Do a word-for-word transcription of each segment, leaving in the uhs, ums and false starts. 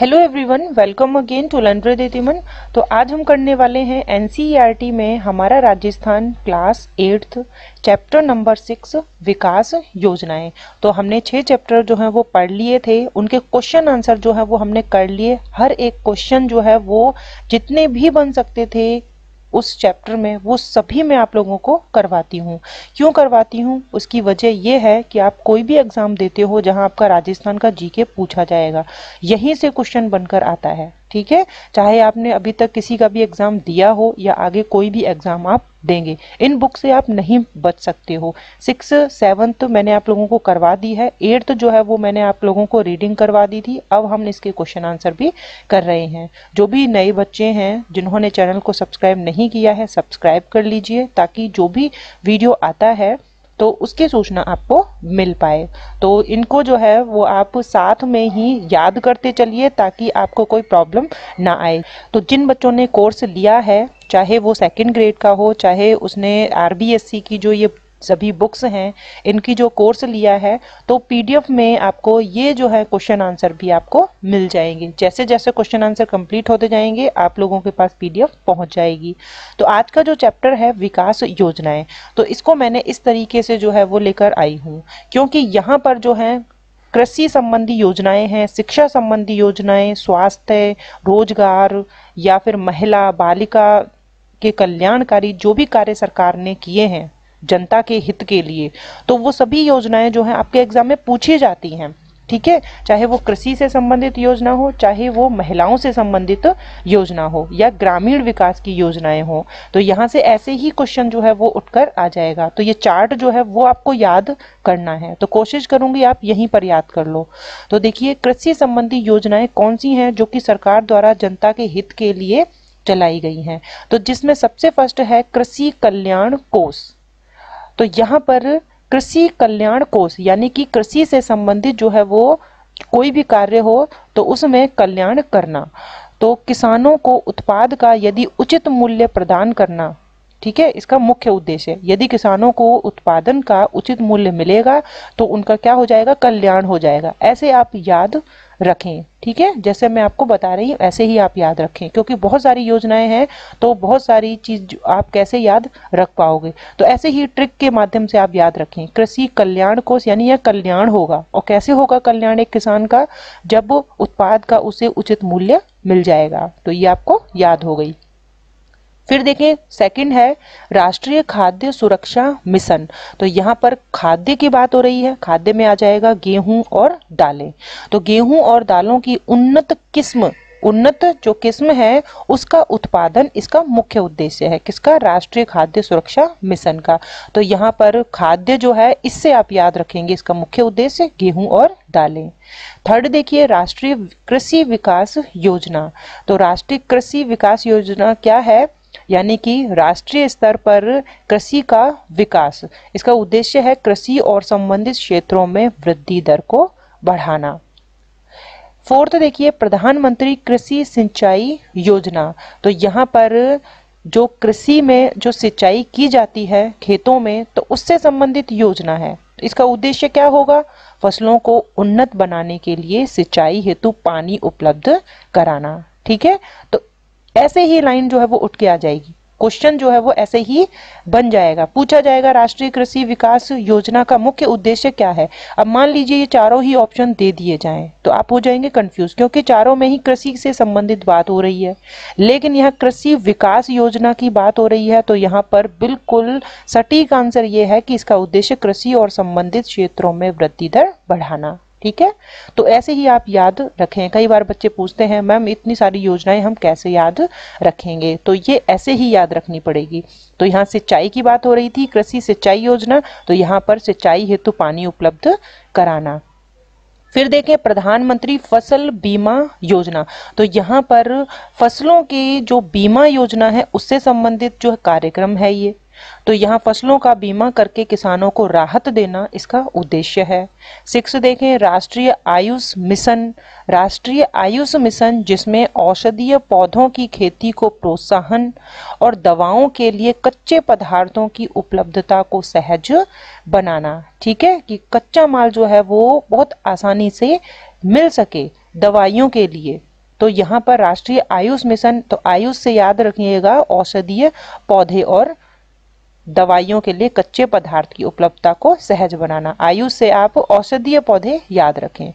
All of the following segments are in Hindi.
Hello everyone, welcome again to learn Dritiman. तो आज हम करने वाले हैं एनसीईआरटी में हमारा Rajasthan class eighth chapter number six विकास योजनाएं। तो हमने छह चैप्टर जो हैं वो पढ़ लिए थे, उनके क्वेश्चन आंसर जो है वो हमने कर लिए। हर एक क्वेश्चन जो है वो जितने भी बन सकते थे उस चैप्टर में वो सभी मैं आप लोगों को करवाती हूँ। क्यों करवाती हूँ, उसकी वजह ये है कि आप कोई भी एग्जाम देते हो जहाँ आपका राजस्थान का जीके पूछा जाएगा, यहीं से क्वेश्चन बनकर आता है। ठीक है, चाहे आपने अभी तक किसी का भी एग्जाम दिया हो या आगे कोई भी एग्जाम आप देंगे, इन बुक से आप नहीं बच सकते हो। सिक्स सेवन्थ तो मैंने आप लोगों को करवा दी है, एट्थ तो जो है वो मैंने आप लोगों को रीडिंग करवा दी थी। अब हम इसके क्वेश्चन आंसर भी कर रहे हैं। जो भी नए बच्चे हैं जिन्होंने चैनल को सब्सक्राइब नहीं किया है, सब्सक्राइब कर लीजिए ताकि जो भी वीडियो आता है तो उसकी सूचना आपको मिल पाए। तो इनको जो है वो आप साथ में ही याद करते चलिए ताकि आपको कोई प्रॉब्लम ना आए। तो जिन बच्चों ने कोर्स लिया है, चाहे वो सेकंड ग्रेड का हो, चाहे उसने आरबीएससी की जो ये सभी बुक्स हैं इनकी जो कोर्स लिया है, तो पीडीएफ में आपको ये जो है क्वेश्चन आंसर भी आपको मिल जाएंगे। जैसे जैसे क्वेश्चन आंसर कंप्लीट होते जाएंगे आप लोगों के पास पीडीएफ पहुंच जाएगी। तो आज का जो चैप्टर है विकास योजनाएं, तो इसको मैंने इस तरीके से जो है वो लेकर आई हूँ, क्योंकि यहाँ पर जो है कृषि संबंधी योजनाएं हैं, शिक्षा संबंधी योजनाएं, स्वास्थ्य, रोजगार या फिर महिला बालिका के कल्याणकारी जो भी कार्य सरकार ने किए हैं जनता के हित के लिए, तो वो सभी योजनाएं जो हैं आपके एग्जाम में पूछी जाती हैं। ठीक है, चाहे वो कृषि से संबंधित योजना हो, चाहे वो महिलाओं से संबंधित योजना हो या ग्रामीण विकास की योजनाएं हो, तो यहाँ से ऐसे ही क्वेश्चन जो है वो उठकर आ जाएगा। तो ये चार्ट जो है वो आपको याद करना है, तो कोशिश करूंगी आप यहीं पर याद कर लो। तो देखिए, कृषि संबंधी योजनाएं कौन सी हैं जो कि सरकार द्वारा जनता के हित के लिए चलाई गई हैं, तो जिसमें सबसे फर्स्ट है कृषि कल्याण कोष। तो यहाँ पर कृषि कल्याण कोष यानी कि कृषि से संबंधित जो है वो कोई भी कार्य हो तो उसमें कल्याण करना, तो किसानों को उत्पाद का यदि उचित मूल्य प्रदान करना, ठीक है, इसका मुख्य उद्देश्य है। यदि किसानों को उत्पादन का उचित मूल्य मिलेगा तो उनका क्या हो जाएगा, कल्याण हो जाएगा। ऐसे आप याद रखें, ठीक है, जैसे मैं आपको बता रही हूँ ऐसे ही आप याद रखें, क्योंकि बहुत सारी योजनाएं हैं तो बहुत सारी चीज आप कैसे याद रख पाओगे। तो ऐसे ही ट्रिक के माध्यम से आप याद रखें। कृषि कल्याण कोष यानी यह कल्याण होगा, और कैसे होगा कल्याण एक किसान का, जब उत्पाद का उसे उचित मूल्य मिल जाएगा। तो ये आपको याद हो गई। फिर देखें, सेकंड है राष्ट्रीय खाद्य सुरक्षा मिशन। तो यहाँ पर खाद्य की बात हो रही है, खाद्य में आ जाएगा गेहूं और दालें। तो गेहूं और दालों की उन्नत किस्म, उन्नत जो किस्म है उसका उत्पादन, इसका मुख्य उद्देश्य है किसका, राष्ट्रीय खाद्य सुरक्षा मिशन का। तो यहाँ पर खाद्य जो है इससे आप याद रखेंगे, इसका मुख्य उद्देश्य गेहूं और दालें। थर्ड देखिए, राष्ट्रीय कृषि विकास योजना। तो राष्ट्रीय कृषि विकास योजना क्या है, यानी कि राष्ट्रीय स्तर पर कृषि का विकास। इसका उद्देश्य है कृषि और संबंधित क्षेत्रों में वृद्धि दर को बढ़ाना। फोर्थ देखिए, प्रधानमंत्री कृषि सिंचाई योजना। तो यहाँ पर जो कृषि में जो सिंचाई की जाती है खेतों में, तो उससे संबंधित योजना है। इसका उद्देश्य क्या होगा, फसलों को उन्नत बनाने के लिए सिंचाई हेतु पानी उपलब्ध कराना। ठीक है, तो ऐसे ही लाइन जो है वो उठ के आ जाएगी, क्वेश्चन जो है वो ऐसे ही बन जाएगा, पूछा जाएगा राष्ट्रीय कृषि विकास योजना का मुख्य उद्देश्य क्या है। अब मान लीजिए ये चारों ही ऑप्शन दे दिए जाएं तो आप हो जाएंगे कंफ्यूज, क्योंकि चारों में ही कृषि से संबंधित बात हो रही है, लेकिन यहाँ कृषि विकास योजना की बात हो रही है। तो यहाँ पर बिल्कुल सटीक आंसर ये है कि इसका उद्देश्य कृषि और संबंधित क्षेत्रों में वृद्धि दर बढ़ाना। ठीक है, तो ऐसे ही आप याद रखें। कई बार बच्चे पूछते हैं, मैम इतनी सारी योजनाएं हम कैसे याद रखेंगे, तो ये ऐसे ही याद रखनी पड़ेगी। तो यहाँ सिंचाई की बात हो रही थी, कृषि सिंचाई योजना, तो यहाँ पर सिंचाई हेतु पानी उपलब्ध कराना। फिर देखें, प्रधानमंत्री फसल बीमा योजना। तो यहाँ पर फसलों की जो बीमा योजना है उससे संबंधित जो कार्यक्रम है ये, तो यहाँ फसलों का बीमा करके किसानों को राहत देना इसका उद्देश्य है। सिक्स देखें, राष्ट्रीय आयुष मिशन। राष्ट्रीय आयुष मिशन जिसमें औषधीय पौधों की खेती को प्रोत्साहन और दवाओं के लिए कच्चे पदार्थों की उपलब्धता को सहज बनाना। ठीक है, कि कच्चा माल जो है वो बहुत आसानी से मिल सके, दवाइयों के लिए, तो यहाँ पर राष्ट्रीय आयुष मिशन, तो आयुष से याद रखिएगा औषधीय पौधे और दवाइयों के लिए कच्चे पदार्थ की उपलब्धता को सहज बनाना। आयुष से आप औषधीय पौधे याद रखें।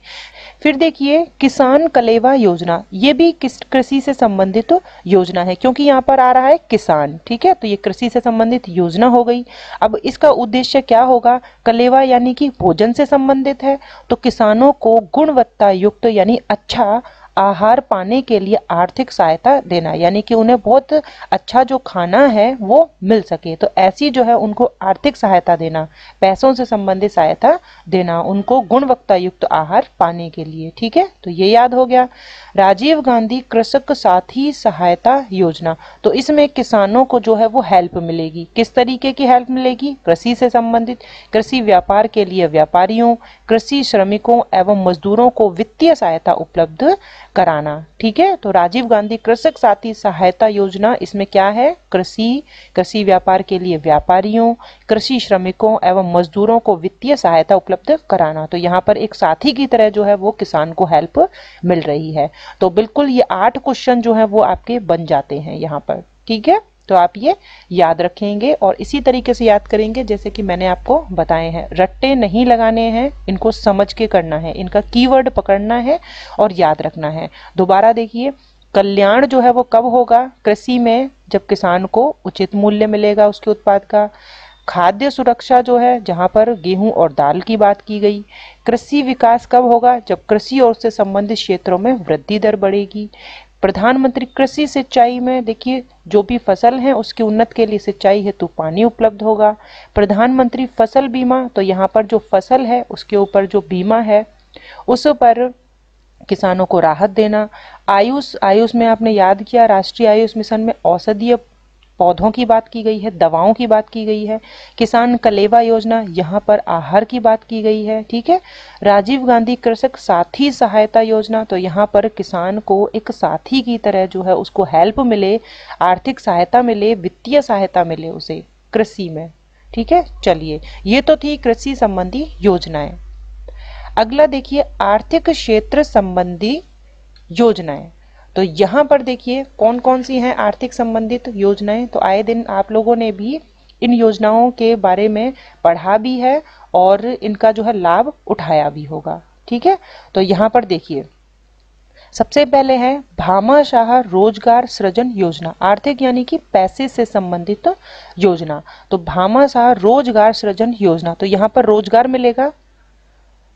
फिर देखिए किसान कलेवा योजना, ये भी कृषि से संबंधित तो योजना है, क्योंकि यहाँ पर आ रहा है किसान, ठीक है, तो ये कृषि से संबंधित योजना हो गई। अब इसका उद्देश्य क्या होगा, कलेवा यानी कि भोजन से संबंधित है, तो किसानों को गुणवत्ता युक्त यानी अच्छा आहार पाने के लिए आर्थिक सहायता देना, यानी कि उन्हें बहुत अच्छा जो खाना है वो मिल सके, तो ऐसी जो है उनको आर्थिक सहायता देना, पैसों से संबंधित सहायता देना उनको गुणवत्ता युक्त आहार पाने के लिए, ठीक है, तो ये याद हो गया। राजीव गांधी कृषक साथी सहायता योजना, तो इसमें किसानों को जो है वो हेल्प मिलेगी, किस तरीके की हेल्प मिलेगी, कृषि से संबंधित, कृषि व्यापार के लिए व्यापारियों, कृषि श्रमिकों एवं मजदूरों को वित्तीय सहायता उपलब्ध कराना, ठीक है, तो राजीव गांधी कृषक साथी सहायता योजना, इसमें क्या है, कृषि कृषि व्यापार के लिए व्यापारियों, कृषि श्रमिकों एवं मजदूरों को वित्तीय सहायता उपलब्ध कराना, तो यहाँ पर एक साथी की तरह जो है वो किसान को हेल्प मिल रही है। तो बिल्कुल ये आठ क्वेश्चन जो है वो आपके बन जाते हैं यहाँ पर, ठीक है, तो आप ये याद रखेंगे और इसी तरीके से याद करेंगे जैसे कि मैंने आपको बताए हैं। रट्टे नहीं लगाने हैं, इनको समझ के करना है, इनका कीवर्ड पकड़ना है और याद रखना है। दोबारा देखिए, कल्याण जो है वो कब होगा, कृषि में, जब किसान को उचित मूल्य मिलेगा उसके उत्पाद का। खाद्य सुरक्षा जो है, जहाँ पर गेहूं और दाल की बात की गई। कृषि विकास कब होगा, जब कृषि और उससे संबंधित क्षेत्रों में वृद्धि दर बढ़ेगी। प्रधानमंत्री कृषि सिंचाई में देखिए, जो भी फसल है उसकी उन्नत के लिए सिंचाई हेतु पानी उपलब्ध होगा। प्रधानमंत्री फसल बीमा, तो यहाँ पर जो फसल है उसके ऊपर जो बीमा है उस पर किसानों को राहत देना। आयुष, आयुष में आपने याद किया राष्ट्रीय आयुष मिशन में औषधीय पौधों की बात की गई है, दवाओं की बात की गई है। किसान कलेवा योजना, यहाँ पर आहार की बात की गई है, ठीक है। राजीव गांधी कृषक साथी सहायता योजना, तो यहाँ पर किसान को एक साथी की तरह जो है उसको हेल्प मिले, आर्थिक सहायता मिले, वित्तीय सहायता मिले उसे कृषि में, ठीक है। चलिए, ये तो थी कृषि संबंधी योजनाएं। अगला देखिए आर्थिक क्षेत्र संबंधी योजनाएं, तो यहाँ पर देखिए कौन कौन सी हैं आर्थिक संबंधित योजनाएं। तो आए दिन आप लोगों ने भी इन योजनाओं के बारे में पढ़ा भी है और इनका जो है लाभ उठाया भी होगा, ठीक है। तो यहाँ पर देखिए सबसे पहले है भामा शाह रोजगार सृजन योजना, आर्थिक यानी कि पैसे से संबंधित योजना। तो भामा शाह रोजगार सृजन योजना, तो यहाँ पर रोजगार मिलेगा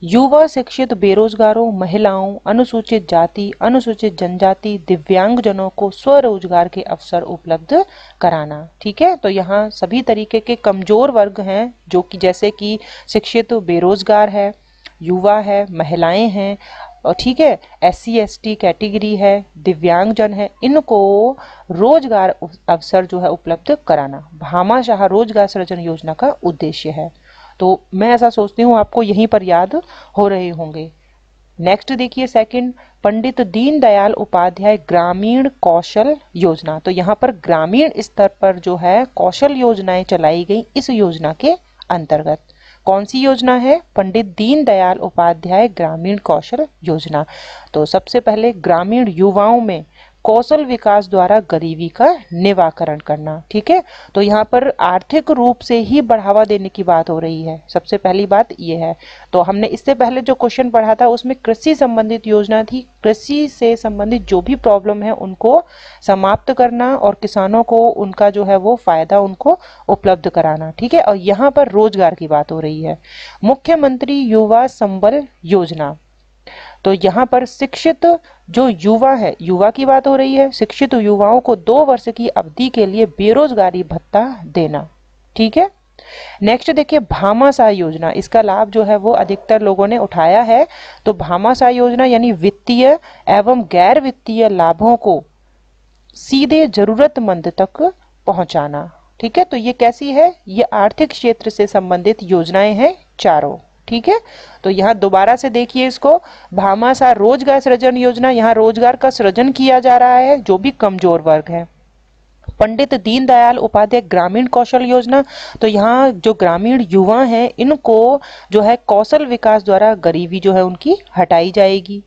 युवा शिक्षित बेरोजगारों, महिलाओं, अनुसूचित जाति, अनुसूचित जनजाति, दिव्यांगजनों को स्वरोजगार के अवसर उपलब्ध कराना, ठीक है। तो यहाँ सभी तरीके के कमजोर वर्ग हैं जो कि जैसे कि शिक्षित बेरोजगार है, युवा है, महिलाएं हैं और ठीक है S C S T category है, दिव्यांगजन है, इनको रोजगार अवसर जो है उपलब्ध कराना भामा शाह रोजगार सृजन योजना का उद्देश्य है। तो मैं ऐसा सोचती हूँ आपको यहीं पर याद हो रहे होंगे। नेक्स्ट देखिए सेकंड, पंडित दीनदयाल उपाध्याय ग्रामीण कौशल योजना, तो यहाँ पर ग्रामीण स्तर पर जो है कौशल योजनाएं चलाई गई। इस योजना के अंतर्गत कौन सी योजना है, पंडित दीनदयाल उपाध्याय ग्रामीण कौशल योजना। तो सबसे पहले ग्रामीण युवाओं में कौशल विकास द्वारा गरीबी का निवारण करना, ठीक है। तो यहाँ पर आर्थिक रूप से ही बढ़ावा देने की बात हो रही है, सबसे पहली बात यह है। तो हमने इससे पहले जो क्वेश्चन पढ़ा था उसमें कृषि संबंधित योजना थी, कृषि से संबंधित जो भी प्रॉब्लम है उनको समाप्त करना और किसानों को उनका जो है वो फायदा उनको उपलब्ध कराना, ठीक है। और यहाँ पर रोजगार की बात हो रही है। मुख्यमंत्री युवा संबल योजना, तो यहाँ पर शिक्षित जो युवा है, युवा की बात हो रही है, शिक्षित युवाओं को दो वर्ष की अवधि के लिए बेरोजगारी भत्ता देना, ठीक है। नेक्स्ट देखिए भामा शाह योजना, इसका लाभ जो है वो अधिकतर लोगों ने उठाया है। तो भामा शाह योजना यानी वित्तीय एवं गैर वित्तीय लाभों को सीधे जरूरतमंद तक पहुंचाना, ठीक है। तो ये कैसी है, ये आर्थिक क्षेत्र से संबंधित योजनाएं हैं चारों, ठीक है। तो यहाँ दोबारा से देखिए इसको, भामा शाह रोजगार सृजन योजना, यहाँ रोजगार का सृजन किया जा रहा है जो भी कमजोर वर्ग है। पंडित दीनदयाल उपाध्याय ग्रामीण कौशल योजना, तो यहाँ जो ग्रामीण युवा हैं इनको जो है कौशल विकास द्वारा गरीबी जो है उनकी हटाई जाएगी।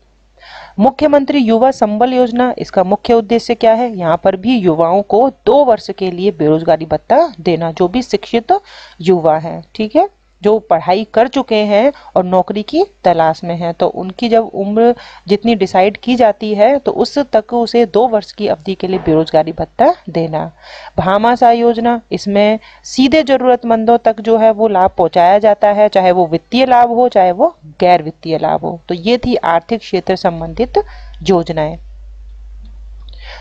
मुख्यमंत्री युवा संबल योजना, इसका मुख्य उद्देश्य क्या है, यहाँ पर भी युवाओं को दो वर्ष के लिए बेरोजगारी भत्ता देना, जो भी शिक्षित युवा है, ठीक है, जो पढ़ाई कर चुके हैं और नौकरी की तलाश में हैं, तो उनकी जब उम्र जितनी डिसाइड की जाती है तो उस तक उसे दो वर्ष की अवधि के लिए बेरोजगारी भत्ता देना। भामा शाह योजना, इसमें सीधे ज़रूरतमंदों तक जो है वो लाभ पहुंचाया जाता है, चाहे वो वित्तीय लाभ हो चाहे वो गैर वित्तीय लाभ हो। तो ये थी आर्थिक क्षेत्र संबंधित योजनाएं।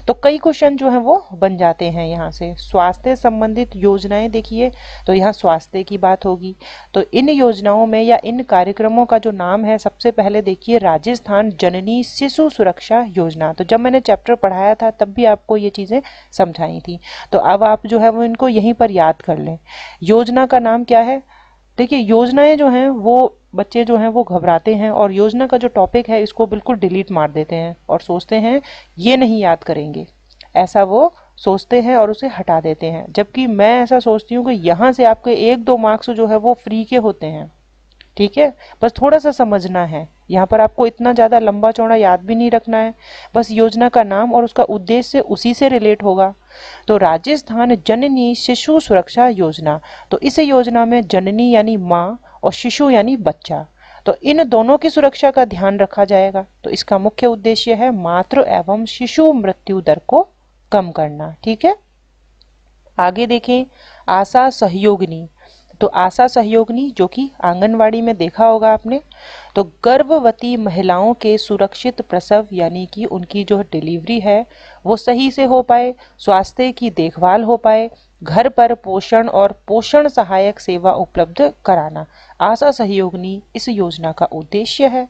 तो कई क्वेश्चन जो है वो बन जाते हैं यहाँ से। स्वास्थ्य संबंधित योजनाएं देखिए, तो यहाँ स्वास्थ्य की बात होगी। तो इन योजनाओं में या इन कार्यक्रमों का जो नाम है, सबसे पहले देखिए राजस्थान जननी शिशु सुरक्षा योजना। तो जब मैंने चैप्टर पढ़ाया था तब भी आपको ये चीज़ें समझाई थी, तो अब आप जो है वो इनको यहीं पर याद कर लें। योजना का नाम क्या है, देखिए योजनाएँ जो हैं वो बच्चे जो हैं वो घबराते हैं और योजना का जो टॉपिक है इसको बिल्कुल डिलीट मार देते हैं और सोचते हैं ये नहीं याद करेंगे, ऐसा वो सोचते हैं और उसे हटा देते हैं। जबकि मैं ऐसा सोचती हूँ कि यहाँ से आपके एक दो मार्क्स जो है वो फ्री के होते हैं, ठीक है, बस थोड़ा सा समझना है। यहाँ पर आपको इतना ज़्यादा लंबा चौड़ा याद भी नहीं रखना है, बस योजना का नाम और उसका उद्देश्य उसी से रिलेट होगा। तो राजस्थान जननी शिशु सुरक्षा योजना, तो इस योजना में जननी यानी माँ और शिशु यानी बच्चा, तो इन दोनों की सुरक्षा का ध्यान रखा जाएगा। तो इसका मुख्य उद्देश्य है मातृ एवं शिशु मृत्यु दर को कम करना, ठीक है। आगे देखें आशा सहयोगिनी, तो आशा सहयोगिनी जो कि आंगनवाड़ी में देखा होगा आपने, तो गर्भवती महिलाओं के सुरक्षित प्रसव यानी कि उनकी जो डिलीवरी है वो सही से हो पाए, स्वास्थ्य की देखभाल हो पाए, घर पर पोषण और पोषण सहायक सेवा उपलब्ध कराना, आशा सहयोगिनी इस योजना का उद्देश्य है।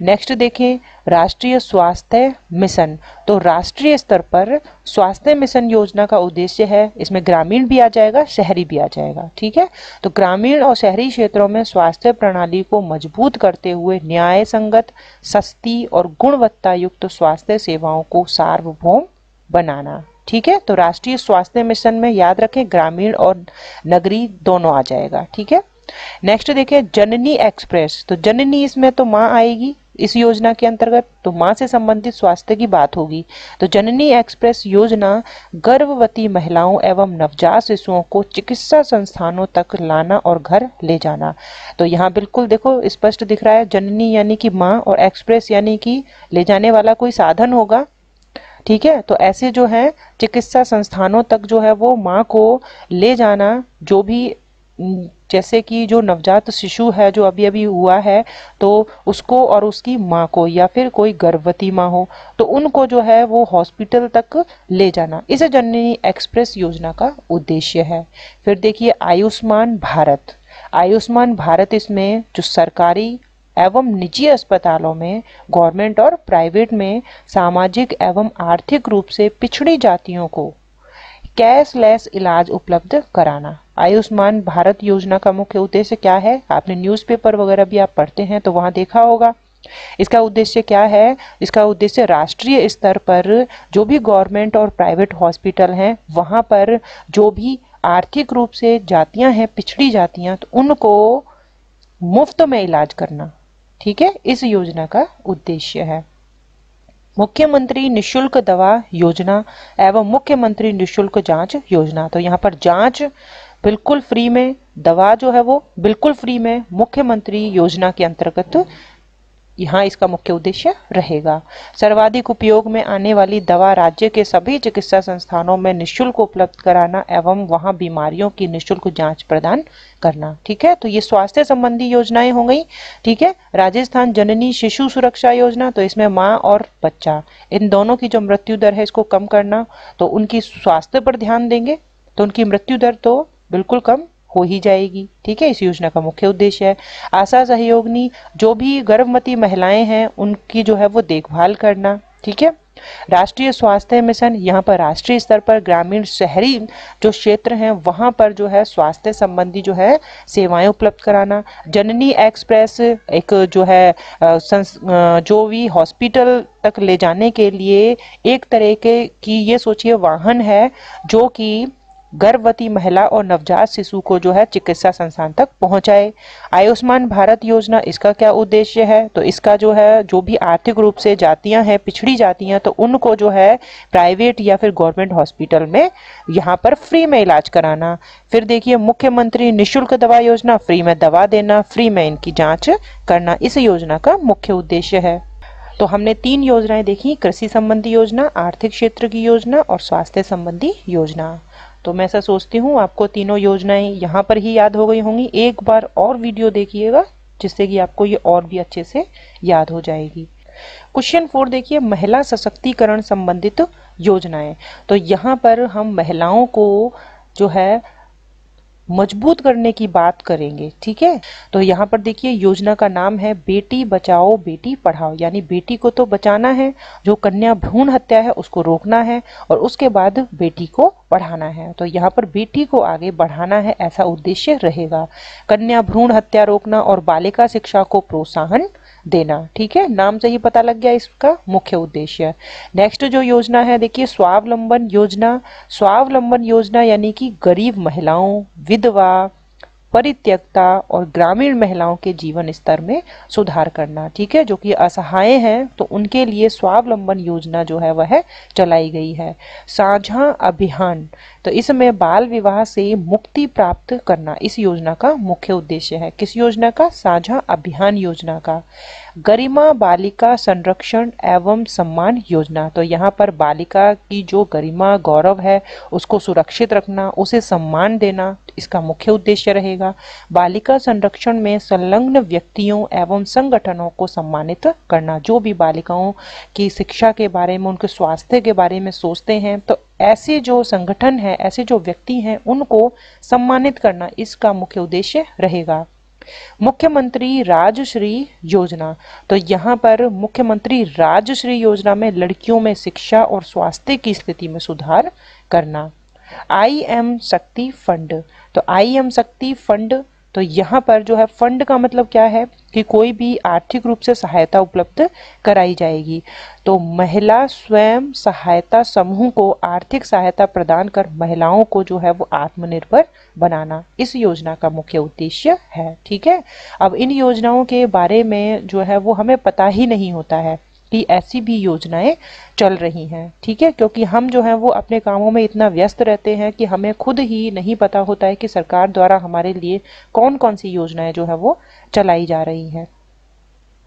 नेक्स्ट देखें राष्ट्रीय स्वास्थ्य मिशन, तो राष्ट्रीय स्तर पर स्वास्थ्य मिशन योजना का उद्देश्य है, इसमें ग्रामीण भी आ जाएगा शहरी भी आ जाएगा, ठीक है। तो ग्रामीण और शहरी क्षेत्रों में स्वास्थ्य प्रणाली को मजबूत करते हुए न्याय संगत, सस्ती और गुणवत्ता युक्त स्वास्थ्य सेवाओं को सार्वभौम बनाना, ठीक है। तो राष्ट्रीय स्वास्थ्य मिशन में याद रखें ग्रामीण और नगरी दोनों आ जाएगा, ठीक है। नेक्स्ट देखें जननी एक्सप्रेस, तो जननी इसमें तो माँ आएगी इस योजना के अंतर्गत, तो माँ से संबंधित स्वास्थ्य की बात होगी। तो जननी एक्सप्रेस योजना गर्भवती महिलाओं एवं नवजात शिशुओं को चिकित्सा संस्थानों तक लाना और घर ले जाना, तो यहाँ बिल्कुल देखो स्पष्ट दिख रहा है, जननी यानी कि माँ और एक्सप्रेस यानी कि ले जाने वाला कोई साधन होगा, ठीक है। तो ऐसे जो है चिकित्सा संस्थानों तक जो है वो माँ को ले जाना, जो भी जैसे कि जो नवजात शिशु है जो अभी अभी हुआ है तो उसको और उसकी माँ को, या फिर कोई गर्भवती माँ हो तो उनको जो है वो हॉस्पिटल तक ले जाना, इस जननी एक्सप्रेस योजना का उद्देश्य है। फिर देखिए आयुष्मान भारत, आयुष्मान भारत इसमें जो सरकारी एवं निजी अस्पतालों में, गवर्नमेंट और प्राइवेट में सामाजिक एवं आर्थिक रूप से पिछड़ी जातियों को कैशलेस इलाज उपलब्ध कराना। आयुष्मान भारत योजना का मुख्य उद्देश्य क्या है, आपने न्यूज़पेपर वगैरह भी आप पढ़ते हैं तो वहाँ देखा होगा। इसका उद्देश्य क्या है, इसका उद्देश्य राष्ट्रीय स्तर पर जो भी गवर्नमेंट और प्राइवेट हॉस्पिटल हैं वहाँ पर जो भी आर्थिक रूप से जातियाँ हैं, पिछड़ी जातियाँ, तो उनको मुफ्त में इलाज करना, ठीक है, इस योजना का उद्देश्य है। मुख्यमंत्री निशुल्क दवा योजना एवं मुख्यमंत्री निशुल्क जांच योजना, तो यहाँ पर जांच बिल्कुल फ्री में, दवा जो है वो बिल्कुल फ्री में मुख्यमंत्री योजना के अंतर्गत यहाँ इसका मुख्य उद्देश्य रहेगा। सर्वाधिक उपयोग में आने वाली दवा राज्य के सभी चिकित्सा संस्थानों में निःशुल्क उपलब्ध कराना एवं वहाँ बीमारियों की निःशुल्क जांच प्रदान करना, ठीक है। तो ये स्वास्थ्य संबंधी योजनाएं हो गई, ठीक है। राजस्थान जननी शिशु सुरक्षा योजना, तो इसमें माँ और बच्चा इन दोनों की जो मृत्यु दर है इसको कम करना, तो उनकी स्वास्थ्य पर ध्यान देंगे तो उनकी मृत्यु दर तो बिल्कुल कम हो ही जाएगी, ठीक है, इस योजना का मुख्य उद्देश्य है। आशा सहयोगिनी, जो भी गर्भवती महिलाएं हैं उनकी जो है वो देखभाल करना, ठीक है। राष्ट्रीय स्वास्थ्य मिशन, यहाँ पर राष्ट्रीय स्तर पर ग्रामीण शहरी जो क्षेत्र हैं वहाँ पर जो है स्वास्थ्य संबंधी जो है सेवाएं उपलब्ध कराना। जननी एक्सप्रेस एक जो है जो भी हॉस्पिटल तक ले जाने के लिए एक तरह के की ये सोचिए वाहन है जो कि गर्भवती महिला और नवजात शिशु को जो है चिकित्सा संस्थान तक पहुंचाए। आयुष्मान भारत योजना, इसका क्या उद्देश्य है? तो इसका जो है जो भी आर्थिक रूप से जातियां हैं, पिछड़ी जातियां, तो उनको जो है प्राइवेट या फिर गवर्नमेंट हॉस्पिटल में यहाँ पर फ्री में इलाज कराना। फिर देखिए मुख्यमंत्री निःशुल्क दवा योजना, फ्री में दवा देना, फ्री में इनकी जाँच करना, इस योजना का मुख्य उद्देश्य है। तो हमने तीन योजनाएं देखी, कृषि संबंधी योजना, आर्थिक क्षेत्र की योजना और स्वास्थ्य संबंधी योजना। तो मैं ऐसा सोचती हूँ आपको तीनों योजनाएं यहाँ पर ही याद हो गई होंगी। एक बार और वीडियो देखिएगा जिससे कि आपको ये और भी अच्छे से याद हो जाएगी। क्वेश्चन फोर देखिए, महिला सशक्तिकरण संबंधित योजनाएं। तो यहाँ पर हम महिलाओं को जो है मजबूत करने की बात करेंगे, ठीक है। तो यहाँ पर देखिए योजना का नाम है बेटी बचाओ बेटी पढ़ाओ, यानी बेटी को तो बचाना है, जो कन्या भ्रूण हत्या है उसको रोकना है और उसके बाद बेटी को पढ़ाना है। तो यहाँ पर बेटी को आगे बढ़ाना है, ऐसा उद्देश्य रहेगा। कन्या भ्रूण हत्या रोकना और बालिका शिक्षा को प्रोत्साहन देना, ठीक है, नाम से ही पता लग गया इसका मुख्य उद्देश्य। नेक्स्ट जो योजना है देखिए स्वावलंबन योजना। स्वावलंबन योजना यानी कि गरीब महिलाओं, विधवा, परित्यक्ता और ग्रामीण महिलाओं के जीवन स्तर में सुधार करना, ठीक है, जो कि असहाय हैं तो उनके लिए स्वावलंबन योजना जो है वह चलाई गई है। साझा अभियान, तो इसमें बाल विवाह से मुक्ति प्राप्त करना, इस योजना का मुख्य उद्देश्य है। किस योजना का? साझा अभियान योजना का। गरिमा बालिका संरक्षण एवं सम्मान योजना, तो यहाँ पर बालिका की जो गरिमा गौरव है उसको सुरक्षित रखना, उसे सम्मान देना, इसका मुख्य उद्देश्य रहेगा। बालिका संरक्षण में संलग्न व्यक्तियों एवं संगठनों को सम्मानित करना, जो भी बालिकाओं की शिक्षा के बारे में, उनके स्वास्थ्य के बारे में सोचते हैं, तो ऐसे जो संगठन है, ऐसे जो व्यक्ति हैं उनको सम्मानित करना, इसका मुख्य उद्देश्य रहेगा। मुख्यमंत्री राजश्री योजना, तो यहाँ पर मुख्यमंत्री राजश्री योजना में लड़कियों में शिक्षा और स्वास्थ्य की स्थिति में सुधार करना। आई एम शक्ति फंड, तो आई एम शक्ति फंड, तो यहाँ पर जो है फंड का मतलब क्या है कि कोई भी आर्थिक रूप से सहायता उपलब्ध कराई जाएगी। तो महिला स्वयं सहायता समूह को आर्थिक सहायता प्रदान कर महिलाओं को जो है वो आत्मनिर्भर बनाना, इस योजना का मुख्य उद्देश्य है, ठीक है। अब इन योजनाओं के बारे में जो है वो हमें पता ही नहीं होता है कि ऐसी भी योजनाएं चल रही हैं, ठीक है, क्योंकि हम जो है वो अपने कामों में इतना व्यस्त रहते हैं कि हमें खुद ही नहीं पता होता है कि सरकार द्वारा हमारे लिए कौन कौन सी योजनाएं जो है वो चलाई जा रही हैं।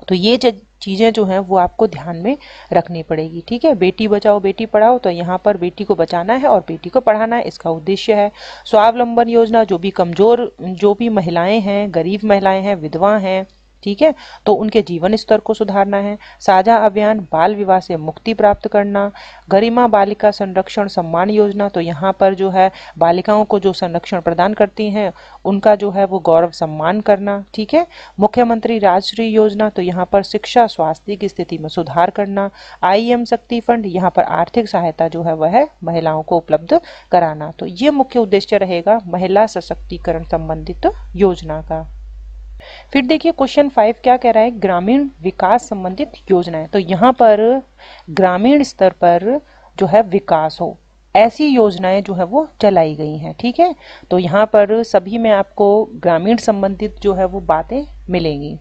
तो ये चीज़ें जो हैं वो आपको ध्यान में रखनी पड़ेगी, ठीक है। बेटी बचाओ बेटी पढ़ाओ, तो यहाँ पर बेटी को बचाना है और बेटी को पढ़ाना है, इसका उद्देश्य है। स्वावलंबन योजना, जो भी कमज़ोर, जो भी महिलाएँ हैं, गरीब महिलाएँ हैं, विधवा हैं, ठीक है, तो उनके जीवन स्तर को सुधारना है। साझा अभियान, बाल विवाह से मुक्ति प्राप्त करना। गरिमा बालिका संरक्षण सम्मान योजना, तो यहाँ पर जो है बालिकाओं को जो संरक्षण प्रदान करती हैं उनका जो है वो गौरव सम्मान करना, ठीक है। मुख्यमंत्री राजश्री योजना, तो यहाँ पर शिक्षा स्वास्थ्य की स्थिति में सुधार करना। आई एम शक्ति फंड, यहाँ पर आर्थिक सहायता जो है वह महिलाओं को उपलब्ध कराना। तो ये मुख्य उद्देश्य रहेगा महिला सशक्तिकरण संबंधित योजना का। फिर देखिए क्वेश्चन फाइव क्या कह रहा है, ग्रामीण विकास संबंधित योजनाएं। तो यहाँ पर ग्रामीण स्तर पर जो है विकास हो, ऐसी योजनाएं जो है वो चलाई गई हैं, ठीक है। तो यहाँ पर सभी में आपको ग्रामीण संबंधित जो है वो बातें मिलेंगी।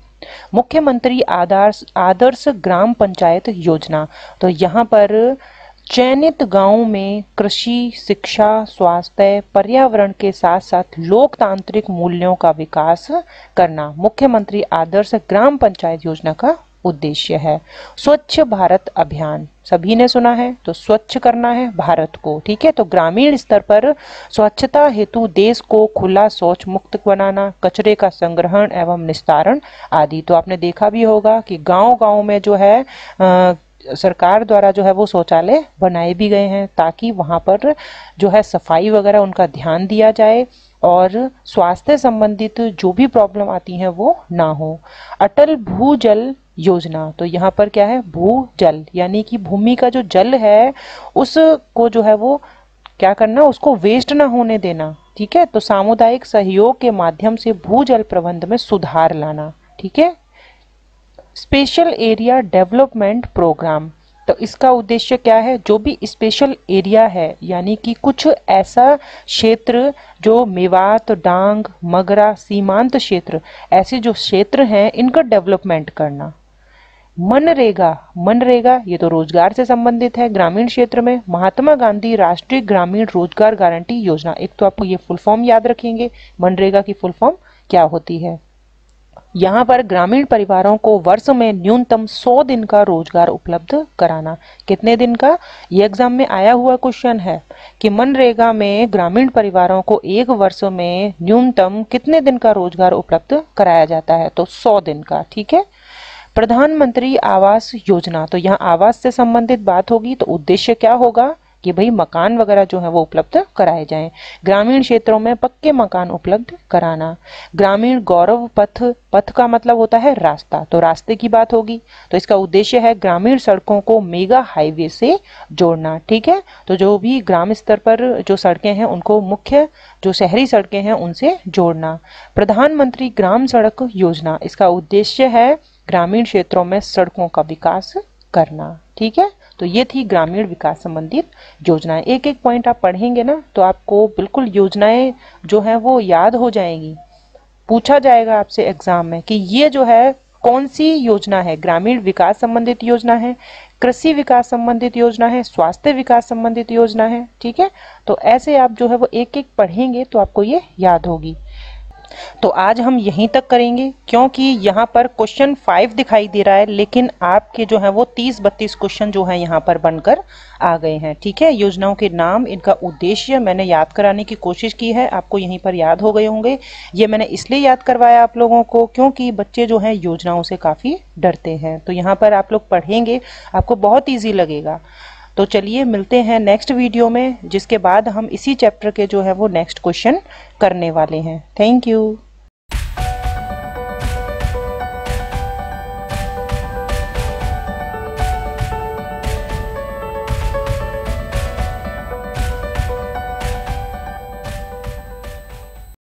मुख्यमंत्री आदर्श आदर्श ग्राम पंचायत योजना, तो यहाँ पर चयनित गांवों में कृषि, शिक्षा, स्वास्थ्य, पर्यावरण के साथ साथ लोकतांत्रिक मूल्यों का विकास करना मुख्यमंत्री आदर्श ग्राम पंचायत योजना का उद्देश्य है। स्वच्छ भारत अभियान, सभी ने सुना है, तो स्वच्छ करना है भारत को, ठीक है। तो ग्रामीण स्तर पर स्वच्छता हेतु देश को खुला शौच मुक्त बनाना, कचरे का संग्रहण एवं निस्तारण आदि। तो आपने देखा भी होगा कि गांव-गांव में जो है आ, सरकार द्वारा जो है वो शौचालय बनाए भी गए हैं ताकि वहाँ पर जो है सफाई वगैरह उनका ध्यान दिया जाए और स्वास्थ्य संबंधित जो भी प्रॉब्लम आती हैं वो ना हो। अटल भूजल योजना, तो यहाँ पर क्या है, भूजल यानी कि भूमि का जो जल है उसको जो है वो क्या करना, उसको वेस्ट ना होने देना, ठीक है। तो सामुदायिक सहयोग के माध्यम से भूजल प्रबंध में सुधार लाना, ठीक है। स्पेशल एरिया डेवलपमेंट प्रोग्राम, तो इसका उद्देश्य क्या है, जो भी स्पेशल एरिया है यानी कि कुछ ऐसा क्षेत्र जो मेवात, डांग, मगरा, सीमांत क्षेत्र, ऐसे जो क्षेत्र हैं इनका डेवलपमेंट करना। मनरेगा, मनरेगा ये तो रोजगार से संबंधित है ग्रामीण क्षेत्र में। महात्मा गांधी राष्ट्रीय ग्रामीण रोजगार गारंटी योजना, एक तो आपको ये फुल फॉर्म याद रखेंगे, मनरेगा की फुल फॉर्म क्या होती है। यहाँ पर ग्रामीण परिवारों को वर्ष में न्यूनतम सौ दिन का रोजगार उपलब्ध कराना। कितने दिन का, ये एग्जाम में आया हुआ क्वेश्चन है कि मनरेगा में ग्रामीण परिवारों को एक वर्ष में न्यूनतम कितने दिन का रोजगार उपलब्ध कराया जाता है, तो सौ दिन का, ठीक है। प्रधानमंत्री आवास योजना, तो यहाँ आवास से संबंधित बात होगी, तो उद्देश्य क्या होगा कि भाई मकान वगैरह जो है वो उपलब्ध कराए जाएं, ग्रामीण क्षेत्रों में पक्के मकान उपलब्ध कराना। ग्रामीण गौरव पथ, पथ का मतलब होता है रास्ता, तो रास्ते की बात होगी, तो इसका उद्देश्य है ग्रामीण सड़कों को मेगा हाईवे से जोड़ना, ठीक है। तो जो भी ग्राम स्तर पर जो सड़कें हैं उनको मुख्य जो शहरी सड़कें हैं उनसे जोड़ना। प्रधानमंत्री ग्राम सड़क योजना, इसका उद्देश्य है ग्रामीण क्षेत्रों में सड़कों का विकास करना, ठीक है। तो ये थी ग्रामीण विकास संबंधित योजनाएं। एक एक पॉइंट आप पढ़ेंगे ना तो आपको बिल्कुल योजनाएं जो हैं वो याद हो जाएंगी। पूछा जाएगा आपसे एग्जाम में कि ये जो है कौन सी योजना है, ग्रामीण विकास संबंधित योजना है, कृषि विकास संबंधित योजना है, स्वास्थ्य विकास संबंधित योजना है, ठीक है। तो ऐसे आप जो है वो एक एक पढ़ेंगे तो आपको ये याद होगी। तो आज हम यहीं तक करेंगे क्योंकि यहाँ पर क्वेश्चन फाइव दिखाई दे रहा है, लेकिन आपके जो है वो तीस बत्तीस क्वेश्चन जो है यहाँ पर बनकर आ गए हैं, ठीक है। योजनाओं के नाम, इनका उद्देश्य मैंने याद कराने की कोशिश की है, आपको यहीं पर याद हो गए होंगे। ये मैंने इसलिए याद करवाया आप लोगों को क्योंकि बच्चे जो हैं योजनाओं से काफ़ी डरते हैं, तो यहाँ पर आप लोग पढ़ेंगे, आपको बहुत ईजी लगेगा। तो चलिए मिलते हैं नेक्स्ट वीडियो में, जिसके बाद हम इसी चैप्टर के जो है वो नेक्स्ट क्वेश्चन करने वाले हैं। Thank you.